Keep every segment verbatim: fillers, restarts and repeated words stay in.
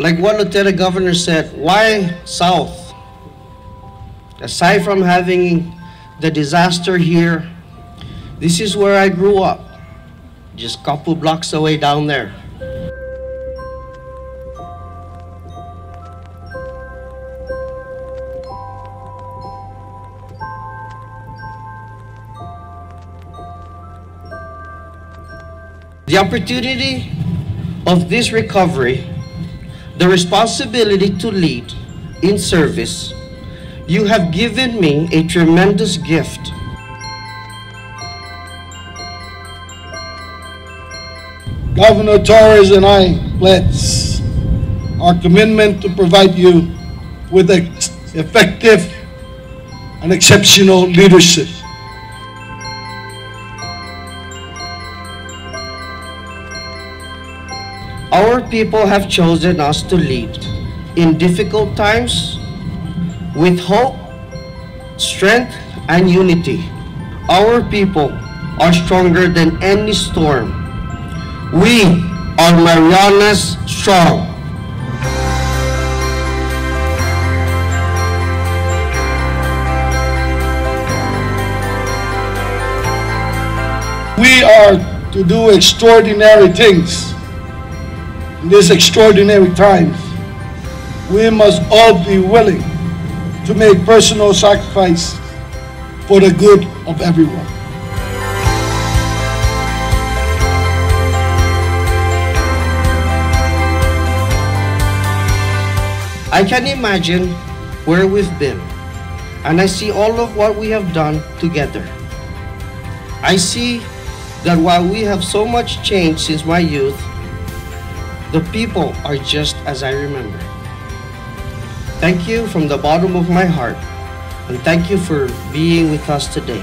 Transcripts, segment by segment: Like one lieutenant governor said, why south? Aside from having the disaster here, this is where I grew up, just a couple blocks away down there. The opportunity of this recovery, the responsibility to lead in service, you have given me a tremendous gift. Governor Torres and I pledge our commitment to provide you with an effective and exceptional leadership. Our people have chosen us to lead in difficult times with hope, strength, and unity. Our people are stronger than any storm. We are Marianas Strong. We are to do extraordinary things. In these extraordinary times, we must all be willing to make personal sacrifice for the good of everyone. I can imagine where we've been, and I see all of what we have done together. I see that while we have so much changed since my youth, the people are just as I remember. Thank you from the bottom of my heart, and thank you for being with us today.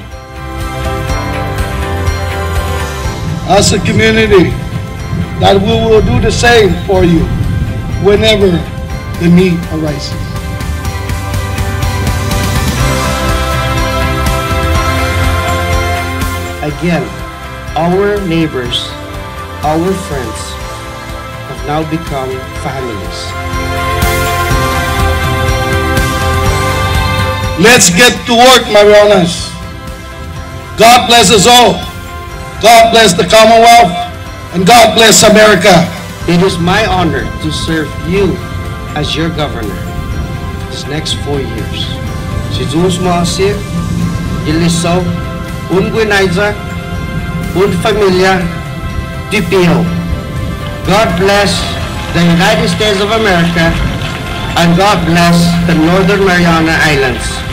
As a community, that we will do the same for you whenever the need arises. Again, our neighbors, our friends, have now become families. Let's get to work, Marianas. God bless us all. God bless the Commonwealth, and God bless America. It is my honor to serve you as your governor these next four years. Si Dios mo asir, ilisaw, un gwinaiza, un familia, tipio. God bless the United States of America, and God bless the Northern Mariana Islands.